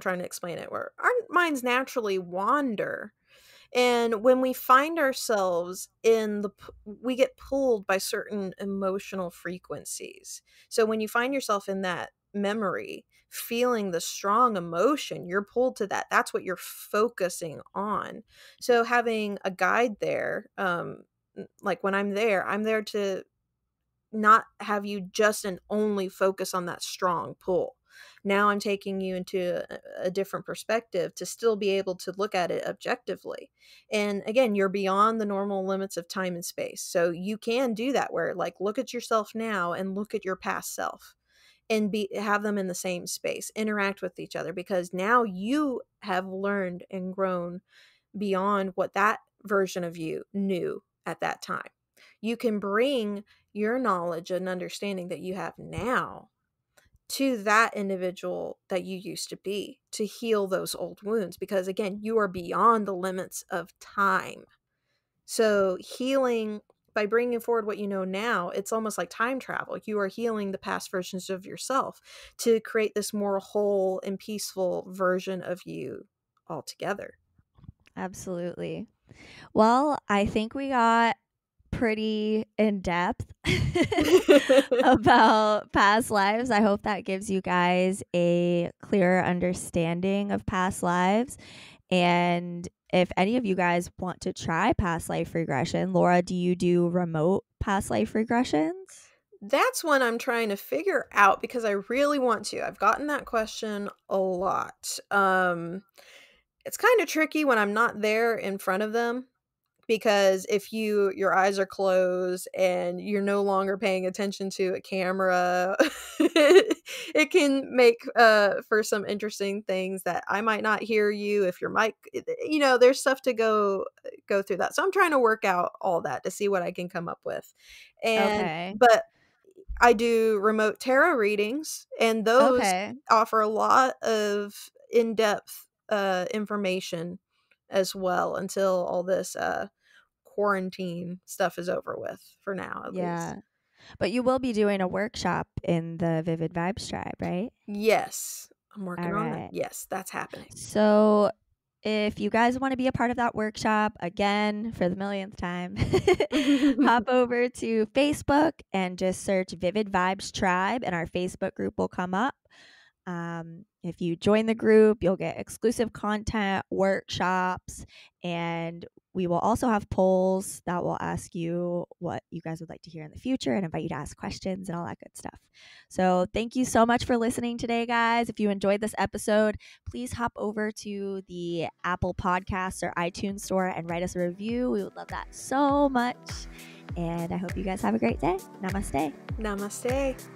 trying to explain it, where our minds naturally wander. And when we find ourselves we get pulled by certain emotional frequencies. So when you find yourself in that memory, feeling the strong emotion, you're pulled to that. That's what you're focusing on. So having a guide there, like when I'm there to not have you just and only focus on that strong pull. Now I'm taking you into a different perspective to still be able to look at it objectively. And again, you're beyond the normal limits of time and space. So you can do that where like, look at yourself now and look at your past self and have them in the same space, interact with each other, because now you have learned and grown beyond what that version of you knew at that time. You can bring your knowledge and understanding that you have now to that individual that you used to be, to heal those old wounds, because again, you are beyond the limits of time. So healing by bringing forward what you know now, it's almost like time travel. You are healing the past versions of yourself to create this more whole and peaceful version of you altogether. Absolutely. Well, I think we got pretty in depth about past lives. I hope that gives you guys a clearer understanding of past lives. And if any of you guys want to try past life regression, Laura, do you do remote past life regressions? That's one I'm trying to figure out because I really want to. I've gotten that question a lot. It's kind of tricky when I'm not there in front of them. Because if your eyes are closed and you're no longer paying attention to a camera, it can make for some interesting things that I might not hear you if your mic, you know, there's stuff to go through that. So I'm trying to work out all that to see what I can come up with. And okay. But I do remote tarot readings, and those offer a lot of in-depth information as well until all this quarantine stuff is over with, for now at least. But you will be doing a workshop in the Vivid Vibes tribe, right? Yes, I'm working on that. Yes, that's happening. So if you guys want to be a part of that workshop, again for the millionth time, hop over to Facebook and just search Vivid Vibes Tribe and our Facebook group will come up. If you join the group, you'll get exclusive content, workshops, and we will also have polls that will ask you what you guys would like to hear in the future and invite you to ask questions and all that good stuff. So thank you so much for listening today, guys. If you enjoyed this episode, please hop over to the Apple Podcasts or iTunes store and write us a review. We would love that so much. And I hope you guys have a great day. Namaste. Namaste.